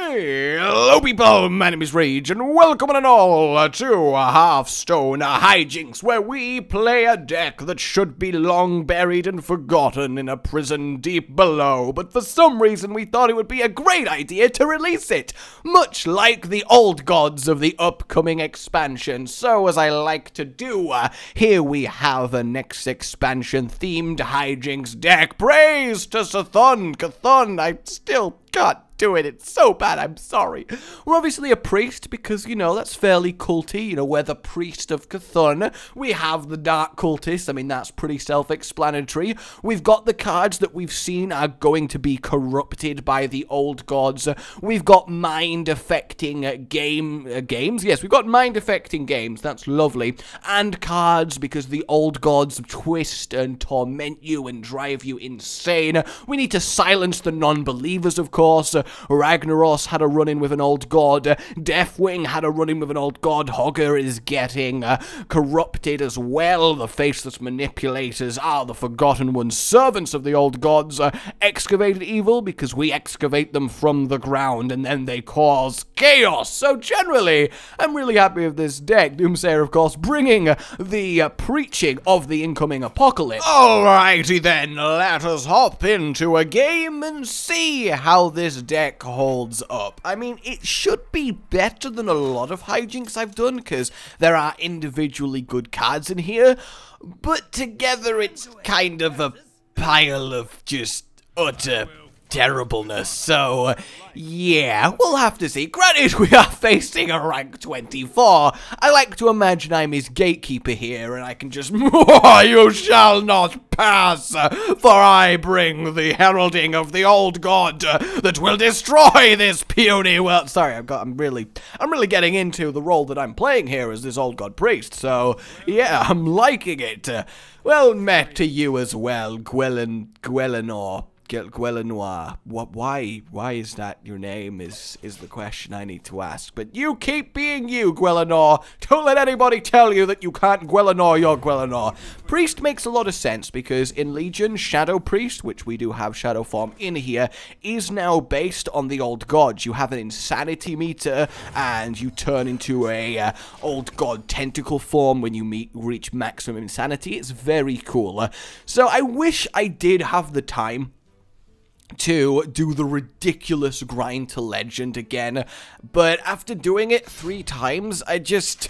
Hello people, my name is Rage and welcome and all to Hearthstone Hijinx, where we play a deck that should be long buried and forgotten in a prison deep below, but for some reason we thought it would be a great idea to release it, much like the Old Gods of the upcoming expansion. So as I like to do, here we have a next expansion themed Hijinx deck. Praise to C'thun, C'thun, I still can't do it, it's so bad, I'm sorry. We're obviously a priest because, you know, that's fairly culty, you know, we're the priest of C'thun. We have the Dark Cultist, I mean, that's pretty self-explanatory. We've got the cards that we've seen are going to be corrupted by the Old Gods. We've got mind-affecting games, yes, we've got mind-affecting games, that's lovely, and cards because the Old Gods twist and torment you and drive you insane. We need to silence the non-believers, of course. Ragnaros had a run-in with an Old God, Deathwing had a run-in with an Old God, Hogger is getting corrupted as well, the Faceless Manipulators are the Forgotten Ones, Servants of the Old Gods, Excavated Evil, because we excavate them from the ground and then they cause chaos. So generally, I'm really happy with this deck. Doomsayer, of course, bringing the preaching of the incoming apocalypse. Alrighty then, let us hop into a game and see how this deck holds up. I mean, it should be better than a lot of hijinks I've done because there are individually good cards in here, but together it's kind of a pile of just utter terribleness. So yeah, we'll have to see. Granted, we are facing a rank 24. I like to imagine I'm his gatekeeper here and I can just you shall not pass, for I bring the heralding of the Old God that will destroy this puny world. Sorry, I'm really getting into the role that I'm playing here as this Old God priest. So yeah, I'm liking it. Well met to you as well, Gwelenor. Gwelenor, what? Why is that your name? Is the question I need to ask. But you keep being you, Gwelenor. Don't let anybody tell you that you can't Gwelenor your Gwelenor. Priest makes a lot of sense because in Legion, Shadow Priest, which we do have Shadow Form in here, is now based on the Old Gods. You have an insanity meter, and you turn into a Old God tentacle form when you reach maximum insanity. It's very cool. So I wish I did have the time to do the ridiculous grind to legend again, but after doing it 3 times, I just,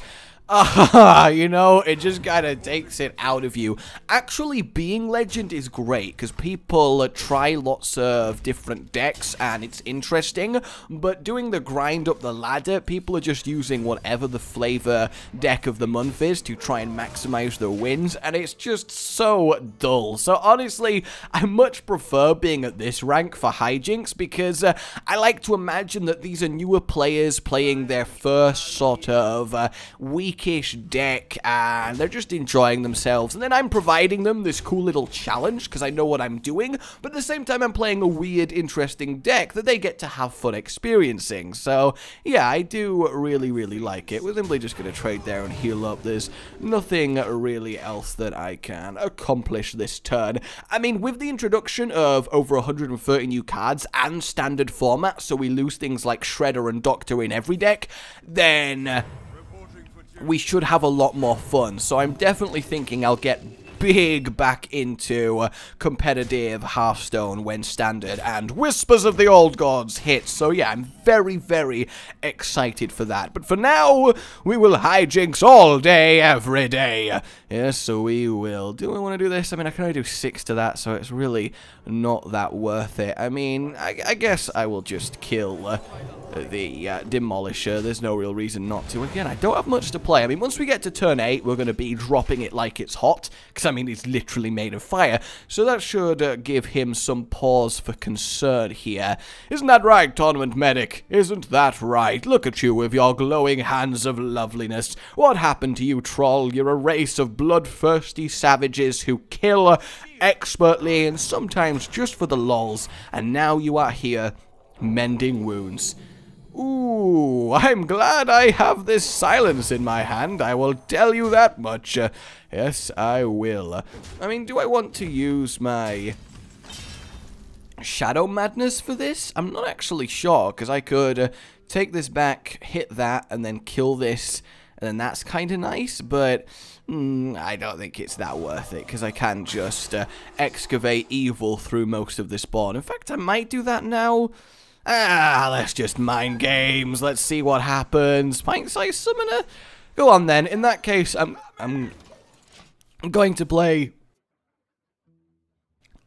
you know, it just kind of takes it out of you. Actually, being legend is great because people try lots of different decks and it's interesting, but doing the grind up the ladder, people are just using whatever the flavor deck of the month is to try and maximize their wins, and it's just so dull. So honestly, I much prefer being at this rank for hijinks because I like to imagine that these are newer players playing their first sort of week deck and they're just enjoying themselves, and then I'm providing them this cool little challenge because I know what I'm doing, but at the same time I'm playing a weird interesting deck that they get to have fun experiencing. So yeah, I do really like it. We're simply just going to trade there and heal up. There's nothing really else that I can accomplish this turn. I mean, with the introduction of over 130 new cards and standard formats, so we lose things like Shredder and Doctor in every deck, then we should have a lot more fun. So I'm definitely thinking I'll get big back into competitive Hearthstone when Standard and Whispers of the Old Gods hits. So yeah, I'm very excited for that. But for now, we will hijinx all day, every day. Yeah, so we will. Do I want to do this? I mean, I can only do 6 to that, so it's really not that worth it. I mean, I guess I will just kill the Demolisher. There's no real reason not to. Again, I don't have much to play. I mean, once we get to turn 8, we're going to be dropping it like it's hot, because I mean, it's literally made of fire, so that should give him some pause for concern here. Isn't that right, Tournament Medic? Isn't that right? Look at you with your glowing hands of loveliness. What happened to you, troll? You're a race of bloodthirsty savages who kill expertly and sometimes just for the lols, and now you are here mending wounds. Ooh, I'm glad I have this silence in my hand, I will tell you that much. Yes, I will. I mean, do I want to use my Shadow Madness for this? I'm not actually sure, because I could take this back, hit that, and then kill this, and then that's kind of nice, but I don't think it's that worth it, because I can just excavate evil through most of this board. In fact, I might do that now. Ah, let's just mind games. Let's see what happens. Pint-sized summoner? Go on, then. In that case, I'm going to play...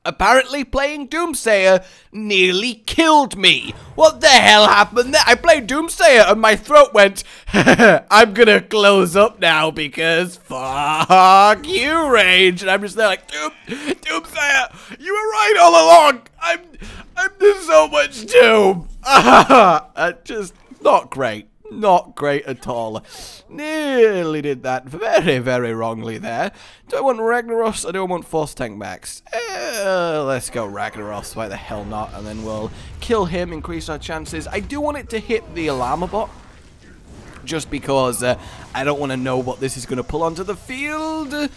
Apparently playing Doomsayer nearly killed me. What the hell happened there? I played Doomsayer and my throat went, I'm gonna close up now because fuck you, Rage. And I'm just there like, Doomsayer, you were right all along. I'm there's so much doom. Just not great. Not great at all. Nearly did that very, very wrongly there. Do I want Ragnaros or do I want Force Tank Max? Let's go Ragnaros, why the hell not? And then we'll kill him, increase our chances. I do want it to hit the Alarmabot, just because I don't want to know what this is going to pull onto the field.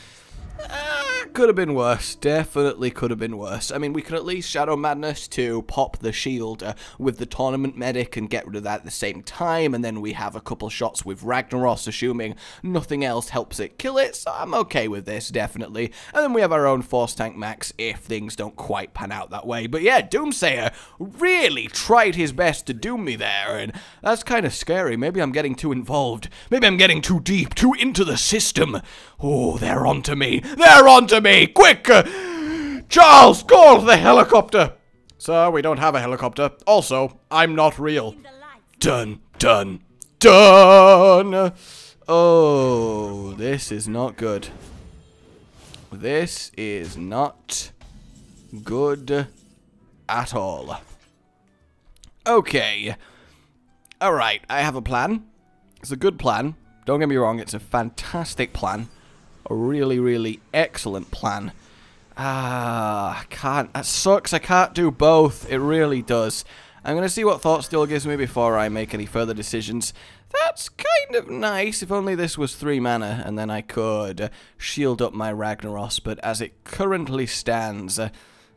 Could have been worse. Definitely could have been worse. I mean, we could at least Shadow Madness to pop the shield with the Tournament Medic and get rid of that at the same time, and then we have a couple shots with Ragnaros, assuming nothing else helps it kill it, so I'm okay with this, definitely. And then we have our own Force Tank Max if things don't quite pan out that way. But yeah, Doomsayer really tried his best to doom me there, and that's kind of scary. Maybe I'm getting too involved. Maybe I'm getting too deep, too into the system. Oh, they're onto me. They're onto me! Quick! Charles, call the helicopter! Sir, we don't have a helicopter. Also, I'm not real. Dun, dun, dun! Oh, this is not good. This is not good at all. Okay. Alright, I have a plan. It's a good plan. Don't get me wrong, it's a fantastic plan. A really, really excellent plan. I can't. That sucks. I can't do both. It really does. I'm going to see what Thought Steel gives me before I make any further decisions. That's kind of nice. If only this was 3 mana, and then I could shield up my Ragnaros. But as it currently stands,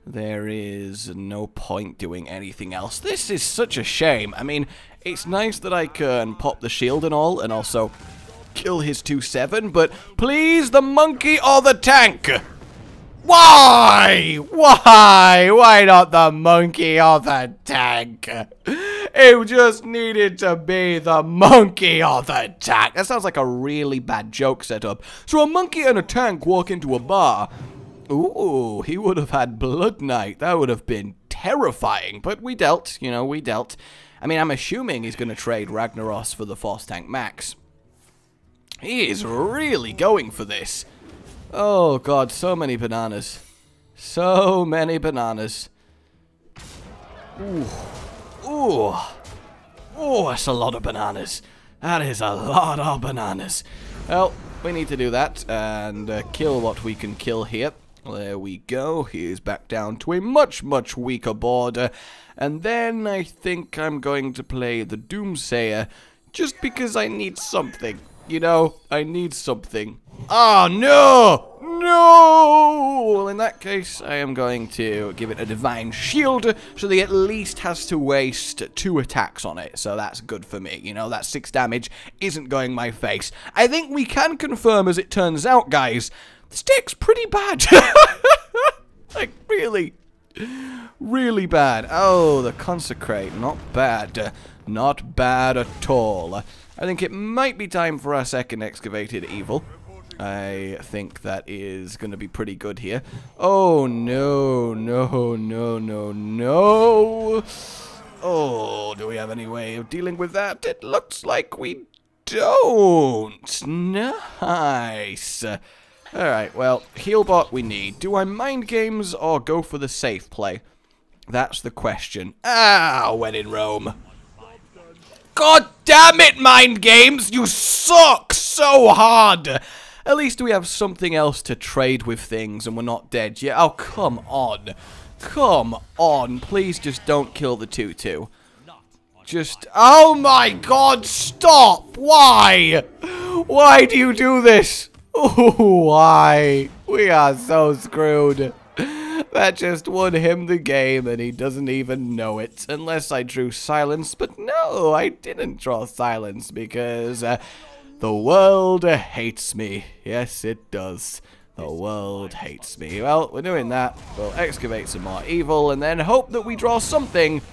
there is no point doing anything else. This is such a shame. I mean, it's nice that I can pop the shield and all, and also... kill his 2/7, but please, the monkey or the tank? Why? Why? Why not the monkey or the tank? It just needed to be the monkey or the tank. That sounds like a really bad joke setup. So a monkey and a tank walk into a bar. Ooh, he would have had Blood Knight. That would have been terrifying, but we dealt, you know, we dealt. I mean, I'm assuming he's going to trade Ragnaros for the Force Tank Max. He is really going for this. Oh, God, so many bananas. So many bananas. Ooh. Ooh. Ooh, that's a lot of bananas. That is a lot of bananas. Well, we need to do that and kill what we can kill here. There we go. He is back down to a much, much weaker board. And then I think I'm going to play the Doomsayer just because I need something. You know, I need something. Oh, no! No! Well, in that case, I am going to give it a Divine Shield, so they at least has to waste 2 attacks on it, so that's good for me. You know, that 6 damage isn't going my face. I think we can confirm, as it turns out, guys, this deck's pretty bad. Like, really, really bad. Oh, the Consecrate, not bad. Not bad at all. I think it might be time for our second Excavated Evil. I think that is going to be pretty good here. Oh, no, no, no, no, no. Oh, do we have any way of dealing with that? It looks like we don't. Nice. Alright, well, Heal Bot we need. Do I mind games or go for the safe play? That's the question. Ah, when in Rome. God damn it, Mind Games! You suck so hard! At least we have something else to trade with things and we're not dead yet. Oh, come on. Come on. Please just don't kill the 2/2. Just... oh my God, stop! Why? Why do you do this? Why? We are so screwed. That just won him the game, and he doesn't even know it. Unless I drew silence, but no, I didn't draw silence because the world hates me. Yes, it does. The world hates me. Well, we're doing that. We'll excavate some more evil and then hope that we draw something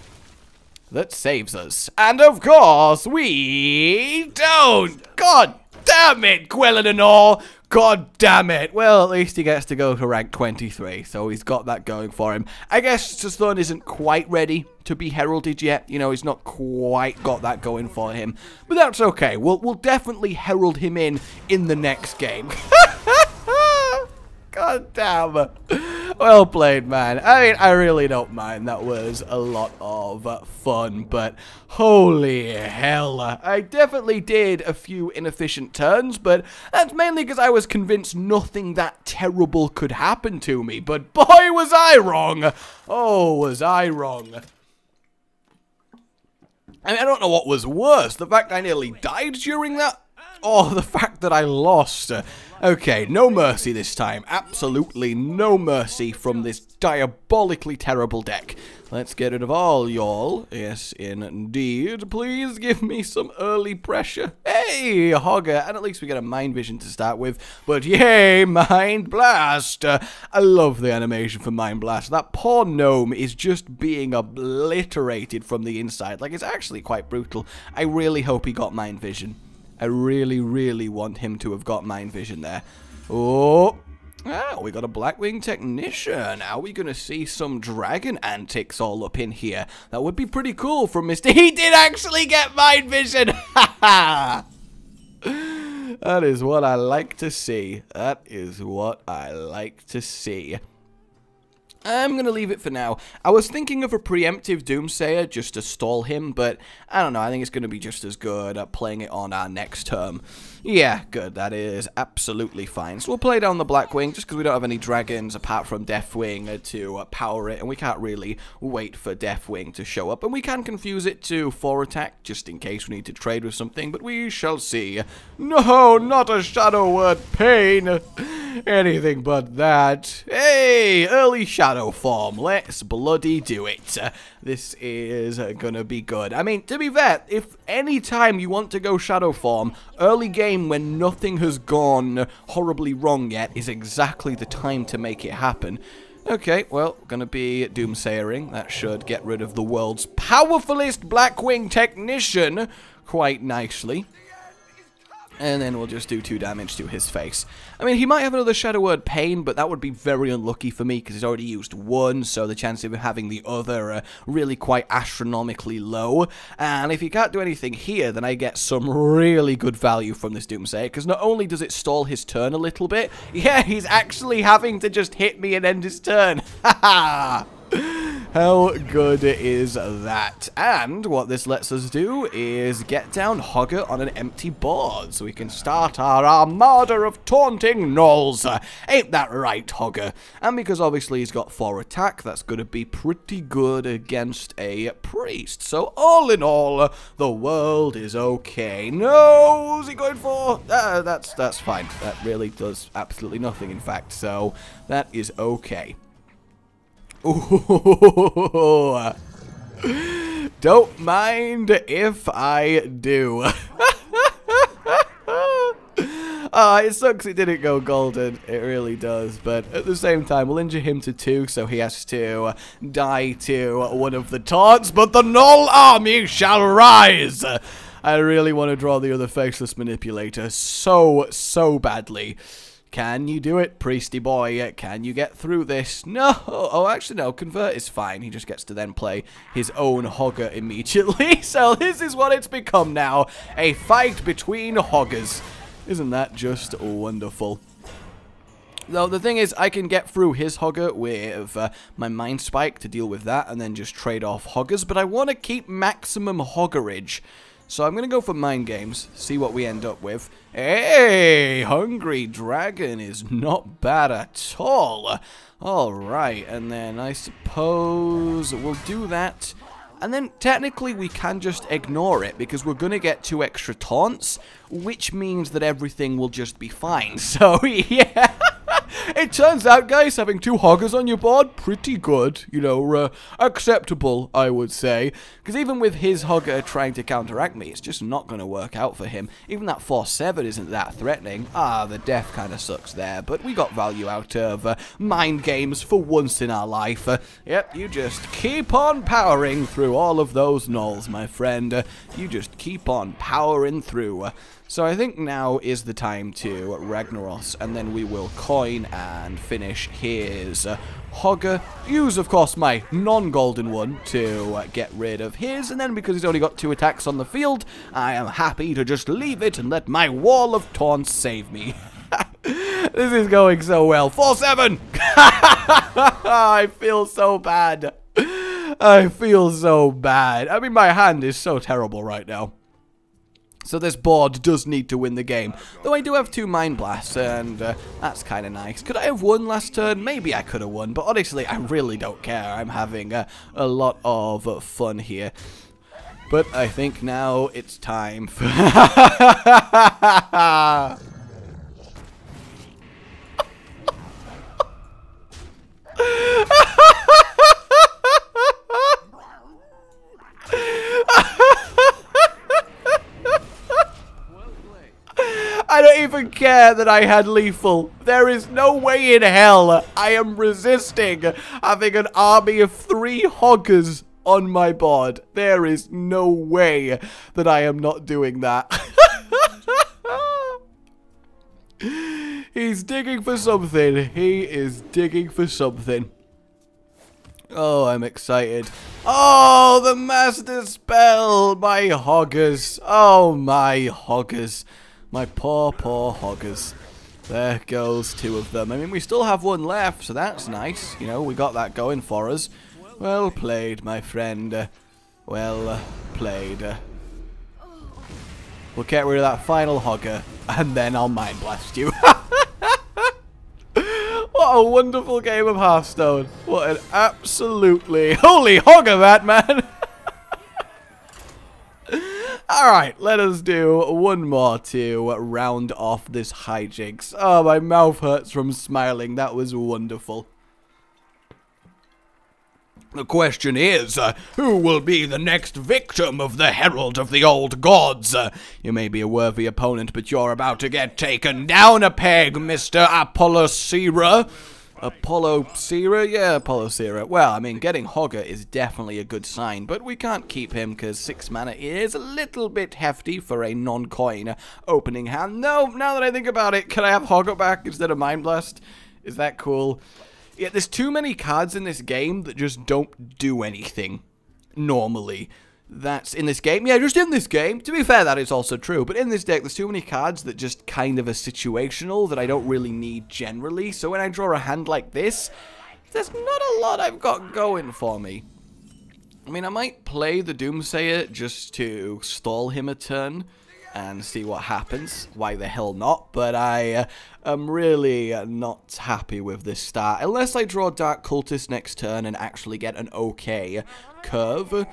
that saves us. And of course, we don't. God damn it, Gwelenor! God damn it! Well, at least he gets to go to rank 23, so he's got that going for him. I guess C'thun isn't quite ready to be heralded yet. You know, he's not quite got that going for him. But that's okay. We'll definitely herald him in the next game. God damn. Well played, man. I mean, I really don't mind. That was a lot of fun, but holy hell. I definitely did a few inefficient turns, but that's mainly because I was convinced nothing that terrible could happen to me. But boy, was I wrong. Oh, was I wrong. I mean, I don't know what was worse. The fact I nearly died during that? Oh, the fact that I lost. Okay, no mercy this time. Absolutely no mercy from this diabolically terrible deck. Let's get rid of all y'all. Yes, indeed. Please give me some early pressure. Hey, Hogger. And at least we get a Mind Vision to start with. But yay, Mind Blast. I love the animation for Mind Blast. That poor gnome is just being obliterated from the inside. Like, it's actually quite brutal. I really hope he got Mind Vision. I really, really want him to have got Mind Vision there. Oh, ah, we got a Blackwing Technician. Are we going to see some dragon antics all up in here? That would be pretty cool from Mr. He did actually get Mind Vision! Ha ha! That is what I like to see. That is what I like to see. I'm going to leave it for now. I was thinking of a preemptive Doomsayer just to stall him, but I don't know. I think it's going to be just as good at playing it on our next turn. Yeah, good. That is absolutely fine. So we'll play down the Blackwing just because we don't have any dragons apart from Deathwing to power it, and we can't really wait for Deathwing to show up. And we can confuse it to 4-attack just in case we need to trade with something, but we shall see. No, not a Shadow Word Pain. Anything but that. Hey, early Shadow Form. Let's bloody do it. This is gonna be good. I mean, to be fair, if any time you want to go Shadow Form, early game when nothing has gone horribly wrong yet is exactly the time to make it happen. Okay, well, gonna be Doomsayering. That should get rid of the world's powerfulest Blackwing Technician quite nicely. And then we'll just do 2 damage to his face. I mean, he might have another Shadow Word Pain, but that would be very unlucky for me because he's already used one, so the chance of him having the other are really quite astronomically low. And if he can't do anything here, then I get some really good value from this Doomsayer because not only does it stall his turn a little bit, yeah, he's actually having to just hit me and end his turn. Ha ha! How good is that? And what this lets us do is get down Hogger on an empty board so we can start our armada of taunting gnolls. Ain't that right, Hogger? And because obviously he's got 4-attack, that's going to be pretty good against a priest. So all in all, the world is okay. No, who's he going for? That's fine. That really does absolutely nothing, in fact. So that is okay. Ooh. Don't mind if I do. It sucks it didn't go golden. It really does. But at the same time, we'll injure him to 2, so he has to die to one of the taunts. But the Gnoll army shall rise. I really want to draw the other Faceless Manipulator so badly. Can you do it, priesty boy? Can you get through this? No. Oh, actually, no. Convert is fine. He just gets to then play his own Hogger immediately. So this is what it's become now. A fight between Hoggers. Isn't that just wonderful? Though the thing is, I can get through his Hogger with my Mind Spike to deal with that and then just trade off Hoggers. But I want to keep maximum Hoggerage. So I'm going to go for Mind Games, see what we end up with. Hey, Hungry Dragon is not bad at all. All right, and then I suppose we'll do that. And then technically we can just ignore it because we're going to get 2 extra taunts, which means that everything will just be fine. So, yeah. It turns out, guys, having two Hoggers on your board, pretty good. You know, acceptable, I would say. Because even with his Hogger trying to counteract me, it's just not going to work out for him. Even that 4-7 isn't that threatening. Ah, the death kind of sucks there, but we got value out of Mind Games for once in our life. Yep, you just keep on powering through all of those gnolls, my friend. You just keep on powering through. So I think now is the time to Ragnaros, and then we will coin and finish his Hogger. Use, of course, my non-golden one to get rid of his, and then because he's only got 2 attacks on the field, I am happy to just leave it and let my Wall of Taunt save me. This is going so well. 4-7! I feel so bad. I feel so bad. I mean, my hand is so terrible right now. So this board does need to win the game. Though I do have 2 Mind Blasts, and that's kind of nice. Could I have won last turn? Maybe I could have won, but honestly, I really don't care. I'm having a lot of fun here. But I think now it's time for... I don't even care that I had lethal. There is no way in hell I am resisting having an army of 3 Hoggers on my board. There is no way that I am not doing that. He's digging for something. He is digging for something. Oh, I'm excited. Oh, the master spell. My Hoggers. Oh, my Hoggers. My poor, poor Hoggers. There goes 2 of them. I mean, we still have 1 left, so that's nice. You know, we got that going for us. Well played, my friend. Well played. We'll get rid of that final Hogger, and then I'll Mind Blast you. What a wonderful game of Hearthstone. What an absolutely holy Hogger that, man. Alright, let us do 1 more to round off this hijinx. Oh, my mouth hurts from smiling. That was wonderful. The question is, who will be the next victim of the Herald of the Old Gods? You may be a worthy opponent, but you're about to get taken down a peg, Mr. Apollo Sierra. Apollo Sierra? Yeah, Apollo Sierra. Well, I mean, getting Hogger is definitely a good sign, but we can't keep him because 6 mana is a little bit hefty for a non-coin opening hand. No, now that I think about it, can I have Hogger back instead of Mind Blast? Is that cool? Yeah, there's too many cards in this game that just don't do anything normally. That's in this game. Yeah, just in this game. To be fair, that is also true. But in this deck, there's too many cards that just kind of are situational that I don't really need generally. So when I draw a hand like this, there's not a lot I've got going for me. I mean, I might play the Doomsayer just to stall him a turn and see what happens. Why the hell not? But I am really not happy with this start. Unless I draw Dark Cultist next turn and actually get an okay curve.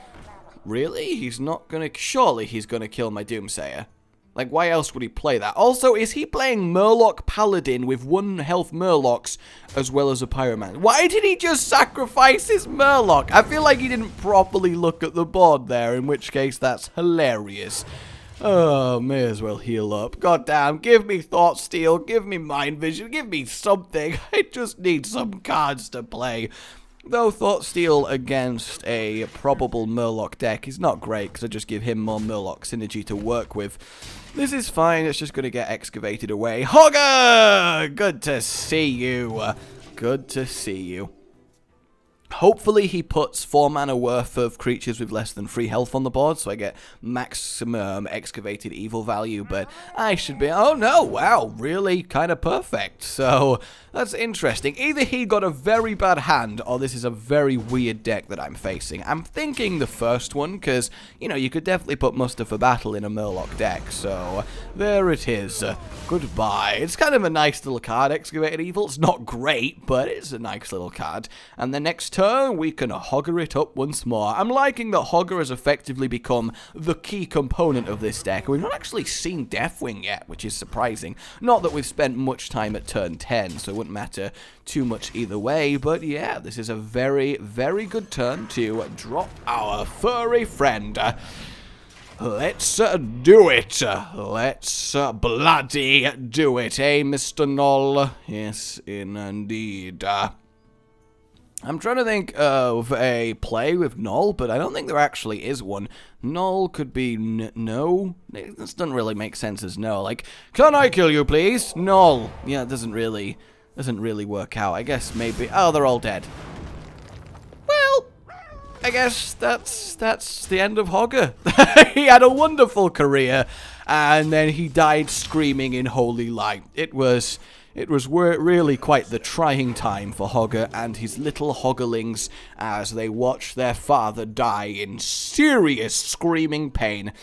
Really? He's not gonna... Surely he's gonna kill my Doomsayer. Like, why else would he play that? Also, is he playing Murloc Paladin with 1 health Murlocs as well as a Pyromancer? Why did he just sacrifice his Murloc? I feel like he didn't properly look at the board there, in which case that's hilarious. Oh, may as well heal up. God damn, give me Thought Steel, give me Mind Vision, give me something. I just need some cards to play. Though Thought Steel against a probable Murloc deck is not great, because I just give him more Murloc synergy to work with. This is fine, it's just going to get excavated away. Hogger! Good to see you. Good to see you. Hopefully he puts 4 mana worth of creatures with less than 3 health on the board, so I get maximum Excavated Evil value, but I should be... Oh no, wow, really kind of perfect. So, that's interesting. Either he got a very bad hand, or this is a very weird deck that I'm facing. I'm thinking the first one, because, you know, you could definitely put Muster for Battle in a Murloc deck, so there it is. Goodbye. It's kind of a nice little card, Excavated Evil. It's not great, but it's a nice little card. And the next turn, turn, we can Hogger it up once more. I'm liking that Hogger has effectively become the key component of this deck. We've not actually seen Deathwing yet, which is surprising. Not that we've spent much time at turn 10, so it wouldn't matter too much either way. But yeah, this is a very, very good turn to drop our furry friend. Let's do it. Let's bloody do it, eh, Mr. Noll? Yes, indeed. I'm trying to think of a play with Noll, but I don't think there actually is one. Noll could be no. This doesn't really make sense as no. Like, can I kill you, please? Noll. Yeah, it doesn't really work out. I guess maybe. Oh, they're all dead. I guess that's the end of Hogger. He had a wonderful career, and then he died screaming in holy light. It was really quite the trying time for Hogger and his little Hoggerlings as they watched their father die in serious screaming pain.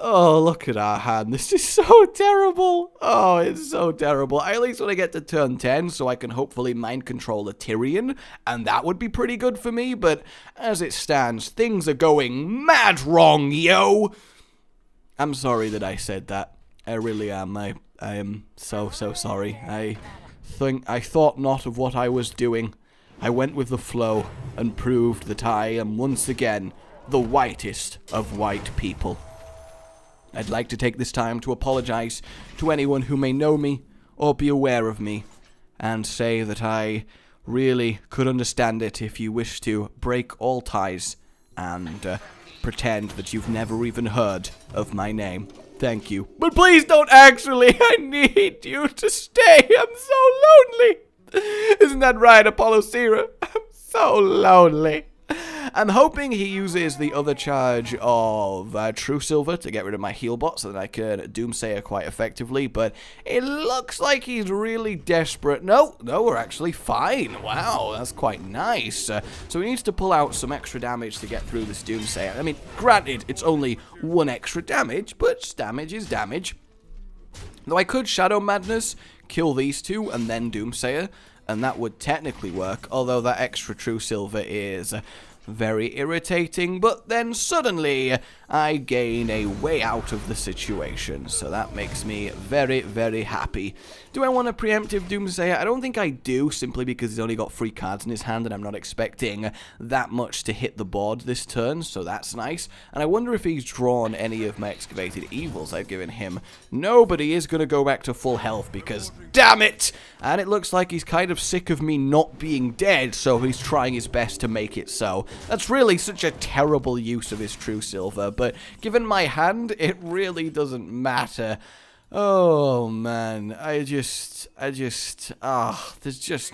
Oh, look at our hand. This is so terrible. Oh, it's so terrible. I at least want to get to turn 10 so I can hopefully mind control a Tyrion, and that would be pretty good for me, but as it stands, things are going mad wrong, yo. I'm sorry that I said that. I really am. I am so, so sorry. I thought not of what I was doing. I went with the flow and proved that I am once again the whitest of white people. I'd like to take this time to apologize to anyone who may know me or be aware of me, and say that I really could understand it if you wish to break all ties and pretend that you've never even heard of my name. Thank you. But please don't actually! I need you to stay! I'm so lonely! Isn't that right, Apollo Sierra? I'm so lonely! I'm hoping he uses the other charge of Truesilver to get rid of my Heal Bot so that I can Doomsayer quite effectively, but it looks like he's really desperate. No, we're actually fine. Wow, that's quite nice. So he needs to pull out some extra damage to get through this Doomsayer. I mean, granted, it's only one extra damage, but damage is damage. Though I could Shadow Madness, kill these two, and then Doomsayer, and that would technically work, although that extra Truesilver is very irritating, but then suddenly I gain a way out of the situation, so that makes me very, very happy. Do I want a preemptive Doomsayer? I don't think I do, simply because he's only got 3 cards in his hand and I'm not expecting that much to hit the board this turn, so that's nice. And I wonder if he's drawn any of my Excavated Evils I've given him. No, but he is going to go back to full health because, damn it! And it looks like he's kind of sick of me not being dead, so he's trying his best to make it so. That's really such a terrible use of his Truesilver, but given my hand, it really doesn't matter. Oh, man. There's just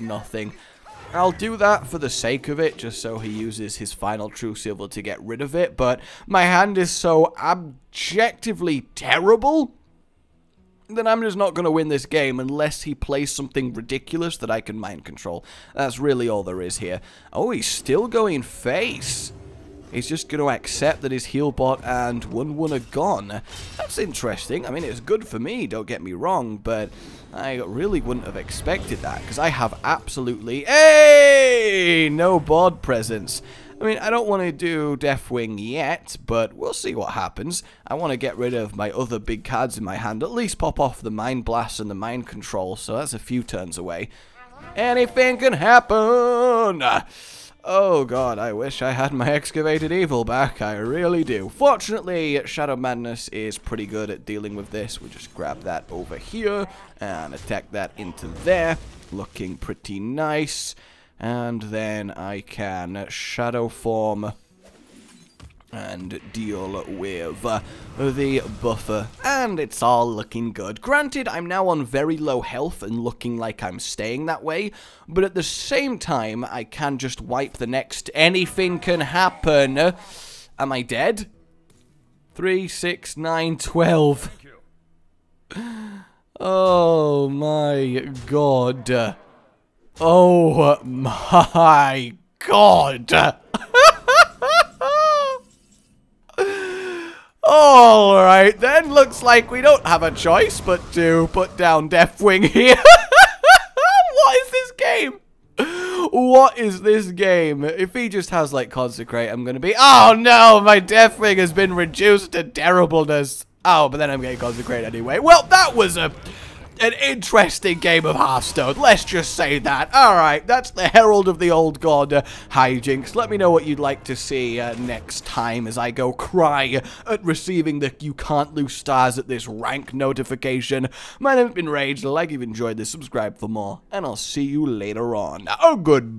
nothing. I'll do that for the sake of it, just so he uses his final Truesilver to get rid of it, but my hand is so objectively terrible then I'm just not going to win this game unless he plays something ridiculous that I can mind control. That's really all there is here. Oh, he's still going face. He's just going to accept that his Heal Bot and 1-1 are gone. That's interesting. I mean, it's good for me, don't get me wrong, but I really wouldn't have expected that because I have absolutely, hey, no board presence. I mean, I don't want to do Deathwing yet, but we'll see what happens. I want to get rid of my other big cards in my hand, at least pop off the Mind Blast and the Mind Control, so that's a few turns away. Anything can happen! Oh god, I wish I had my Excavated Evil back, I really do. Fortunately, Shadow Madness is pretty good at dealing with this. We'll just grab that over here and attack that into there. Looking pretty nice. And then I can Shadow Form and deal with the buffer. And it's all looking good. Granted, I'm now on very low health and looking like I'm staying that way. But at the same time, I can just wipe the next. Anything can happen. Am I dead? 3, 6, 9, 12. Oh my god. Oh my god! Alright then, looks like we don't have a choice but to put down Deathwing here. What is this game? What is this game? If he just has, like, Consecrate, I'm gonna be... Oh, no! My Deathwing has been reduced to terribleness. Oh, but then I'm getting Consecrate anyway. Well, that was an interesting game of Hearthstone. Let's just say that. Alright, that's the Herald of the Old God hijinx. Let me know what you'd like to see next time as I go cry at receiving the you can't lose stars at this rank notification. My name's been Rage. Like you've enjoyed this, subscribe for more, and I'll see you later on. Oh, goodbye.